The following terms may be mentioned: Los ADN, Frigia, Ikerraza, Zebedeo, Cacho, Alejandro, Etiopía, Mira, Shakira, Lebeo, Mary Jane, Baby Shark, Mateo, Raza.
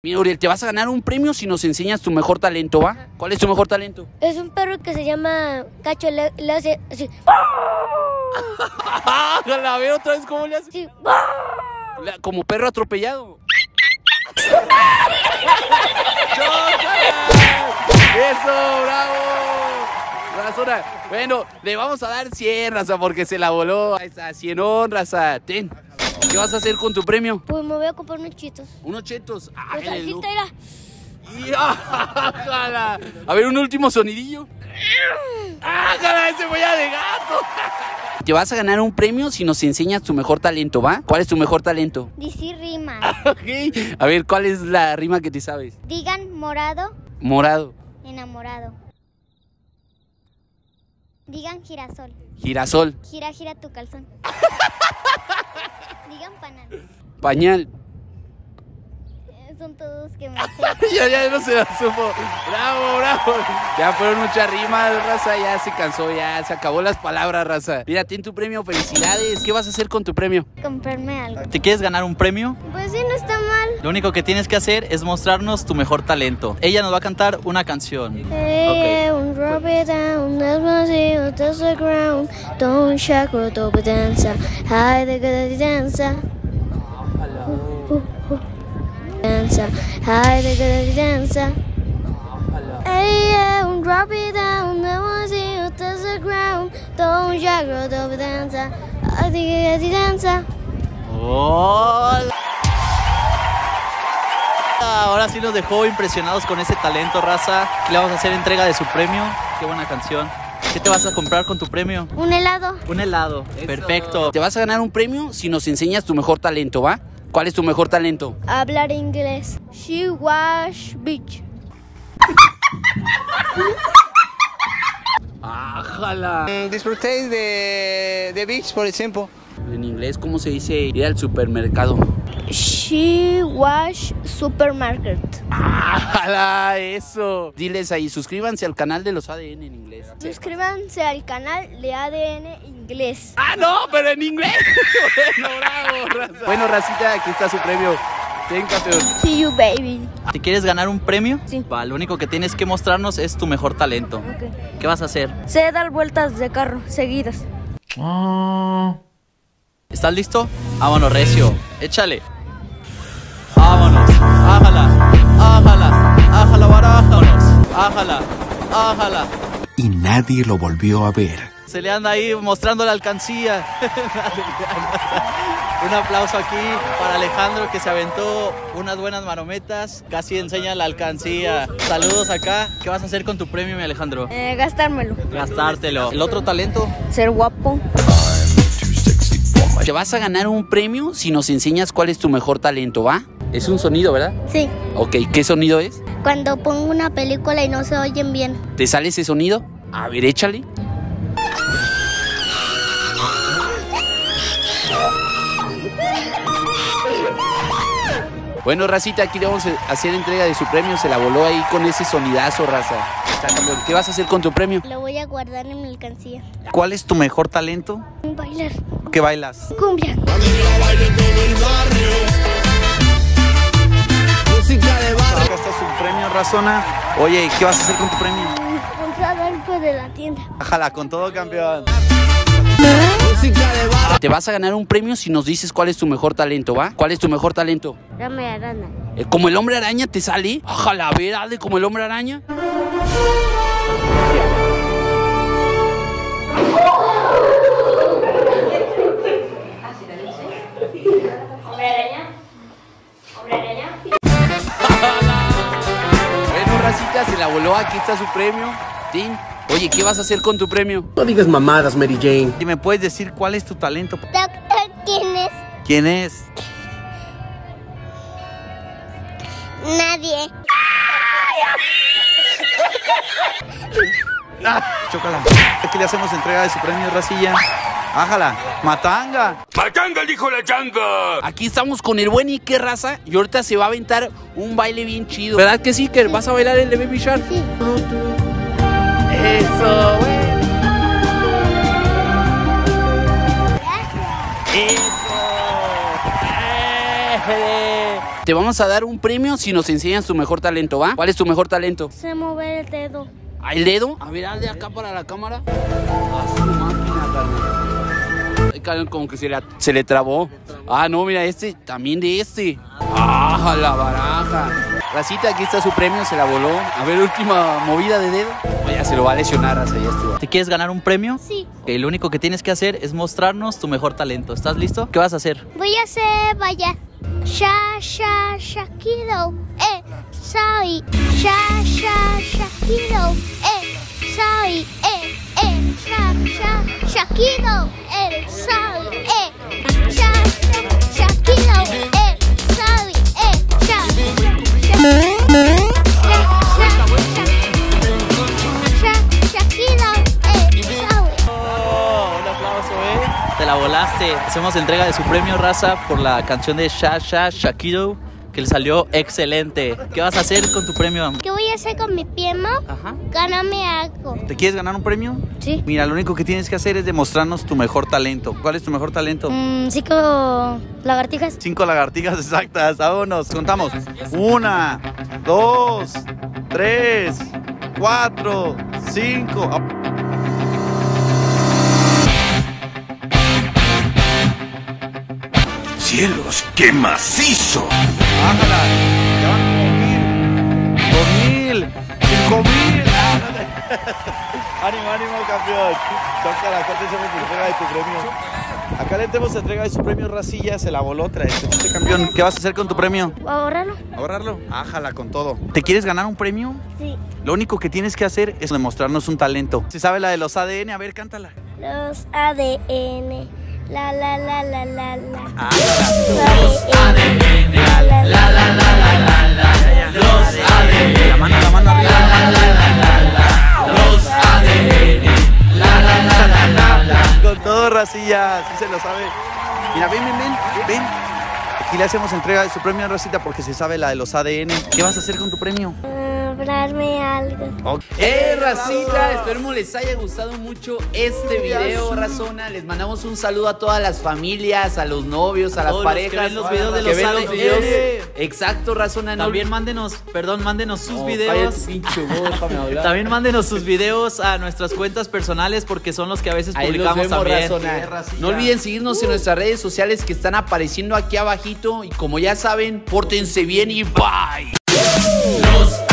Mira, Uriel, te vas a ganar un premio si nos enseñas tu mejor talento, ¿va? ¿Cuál es tu mejor talento? Es un perro que se llama Cacho, le hace así. La veo otra vez, ¿cómo le hace? Sí. Como perro atropellado. ¡Eso, bravo! Razona. Bueno, le vamos a dar 100, Raza, porque se la voló. Ahí está, 100, Raza. Ten. ¿Qué vas a hacer con tu premio? Pues me voy a comprar unos chetos. ¿Unos chetos? ¡Ah, la... A ver, un último sonidillo. ¡Ah, cara, ese voy a de gato! Te vas a ganar un premio si nos enseñas tu mejor talento, ¿va? ¿Cuál es tu mejor talento? Decir rimas. Okay. A ver, ¿cuál es la rima que te sabes? Digan morado. Morado. Enamorado. Digan girasol. Girasol. Gira, gira tu calzón. Digan pañal. Pañal. Son todos que me hacen. ya no se la supo. Bravo, bravo. Ya fueron muchas rimas, Raza. Ya se cansó, ya se acabó las palabras, Raza. Mira, ten tu premio, felicidades. ¿Qué vas a hacer con tu premio? Comprarme algo. ¿Te quieres ganar un premio? Pues sí, no está mal. Lo único que tienes que hacer es mostrarnos tu mejor talento. Ella nos va a cantar una canción. Hey, okay. Drop it down, that's my seal, that's the ground. Don't shock or dope dancer. Hi, the good dancer. Dancer, hi, the good dancer. Hey, drop it down, that's my seal, that's the ground. Don't shock or dope dancer. Hi, the good dancer. Hola. Ahora sí nos dejó impresionados con ese talento, Raza. Le vamos a hacer entrega de su premio. Qué buena canción. ¿Qué te vas a comprar con tu premio? Un helado. Un helado. Eso. Perfecto. Te vas a ganar un premio si nos enseñas tu mejor talento, ¿va? ¿Cuál es tu mejor talento? Hablar inglés. She wash bitch. ¡Ájala! Disfrutéis de beach, por ejemplo. En inglés, ¿cómo se dice ir al supermercado? She wash supermarket. ¡Ah, eso! Diles ahí, suscríbanse al canal de Los ADN en inglés. Suscríbanse al canal de ADN inglés. ¡Ah, no! ¡Pero en inglés! Bueno, bravo, Raza. Bueno, Racita, aquí está su premio. Ten, campeón. See you, baby. ¿Te quieres ganar un premio? Sí. Va, lo único que tienes que mostrarnos es tu mejor talento. Okay. ¿Qué vas a hacer? Sé dar vueltas de carro seguidas. ¿Estás listo? Vámonos, recio. Échale. Vámonos. Ájala. Ájala. Ájala, barájanos. Ájala. Ájala. Y nadie lo volvió a ver. Se le anda ahí mostrando la alcancía. Un aplauso aquí para Alejandro, que se aventó unas buenas marometas. Casi enseña la alcancía. Saludos acá. ¿Qué vas a hacer con tu premio, mi Alejandro? Gastármelo. Gastártelo. ¿El otro talento? Ser guapo. Te vas a ganar un premio si nos enseñas cuál es tu mejor talento, ¿va? Es un sonido, ¿verdad? Sí. Ok, ¿qué sonido es? Cuando pongo una película y no se oyen bien. ¿Te sale ese sonido? A ver, échale. Bueno, Racita, aquí le vamos a hacer entrega de su premio. Se la voló ahí con ese sonidazo, Raza. ¿Qué vas a hacer con tu premio? Lo voy a guardar en mi alcancía. ¿Cuál es tu mejor talento? Bailar. ¿Qué bailas? Cumbia. Música de barrio. Acá está su premio, Razona. Oye, ¿qué vas a hacer con tu premio? Comprar algo de la tienda. Ájala, con todo, campeón. Te vas a ganar un premio si nos dices cuál es tu mejor talento, ¿va? ¿Cuál es tu mejor talento? Dame araña. ¿Como el hombre araña te sale? Ojalá, ver, dale como el hombre araña. ¿Hombre araña? ¿Hombre araña? Bueno, Racita, se la voló. Aquí está su premio. Tin. Oye, ¿qué vas a hacer con tu premio? No digas mamadas, Mary Jane. ¿Y me puedes decir cuál es tu talento? Doctor, ¿quién es? ¿Quién es? Nadie. Chócala. Aquí le hacemos entrega de su premio, Racilla. Ájala. Matanga. Matanga, dijo la changa. Aquí estamos con el buen Ikerraza y ahorita se va a aventar un baile bien chido. ¿Verdad que sí, Iker? ¿Vas a bailar el de Baby Shark? Sí. Eso, bueno. Eso. Te vamos a dar un premio si nos enseñas tu mejor talento, ¿va? ¿Cuál es tu mejor talento? Sé mover el dedo. ¿El dedo? A ver, haz de acá para la cámara. Haz tu máquina, carnal. Ay, carnal, como que se le trabó. Ah, no, mira, este, también de este. Ah, la baraja. Racita, aquí está su premio, se la voló. A ver, última movida de dedo. Vaya, se lo va a lesionar, Raza, ya estuvo. ¿Te quieres ganar un premio? Sí. Ok, lo único que tienes que hacer es mostrarnos tu mejor talento. ¿Estás listo? ¿Qué vas a hacer? Voy a hacer, vaya, Shakira, soy, Shakira, soy, Shakira, soy, Shakira, soy, Te la volaste. Hacemos entrega de su premio, Raza, por la canción de Shakira, que le salió excelente. ¿Qué vas a hacer con tu premio? ¿Qué voy a hacer con mi premio? Ajá. Gáname algo. ¿Te quieres ganar un premio? Sí. Mira, lo único que tienes que hacer es demostrarnos tu mejor talento. ¿Cuál es tu mejor talento? 5 lagartijas. 5 lagartijas exactas. Vámonos, contamos. 1, 2, 3, 4, 5. ¡Cielos, qué macizo! ¡Ájala! ¡Ya van 2000! ¡5000! ¡Ánimo, ánimo, campeón! Chócala, acá te hacemos entrega de tu premio. Acá le tenemos entrega de su premio, Racilla. Se la voló, trae, campeón. ¿Qué vas a hacer con tu premio? Ahorrarlo. ¿Ahorrarlo? ¡Ájala con todo! ¿Te quieres ganar un premio? Sí. Lo único que tienes que hacer es demostrarnos un talento. ¿Se sabe la de los ADN? A ver, cántala. Los ADN. La la la la la la. Ah, los ADN. La la la la la la. Los ADN. La mano arriba. La la la la la. Los ADN. La la la la la. Con todo, Racilla, sí se lo sabe. Mira, ven. Aquí le hacemos entrega de su premio, Racita, porque se sabe la de los ADN. ¿Qué vas a hacer con tu premio? Darme algo. Okay. Racita, esperemos les haya gustado mucho este video, Razona. Les mandamos un saludo a todas las familias, a los novios, a las parejas. Que ven los videos de los ADN. Exacto, Razona. También mándenos sus videos. También mándenos sus videos a nuestras cuentas personales, porque son los que a veces publicamos también. No olviden seguirnos en nuestras redes sociales que están apareciendo aquí abajito. Y como ya saben, pórtense bien y bye. Los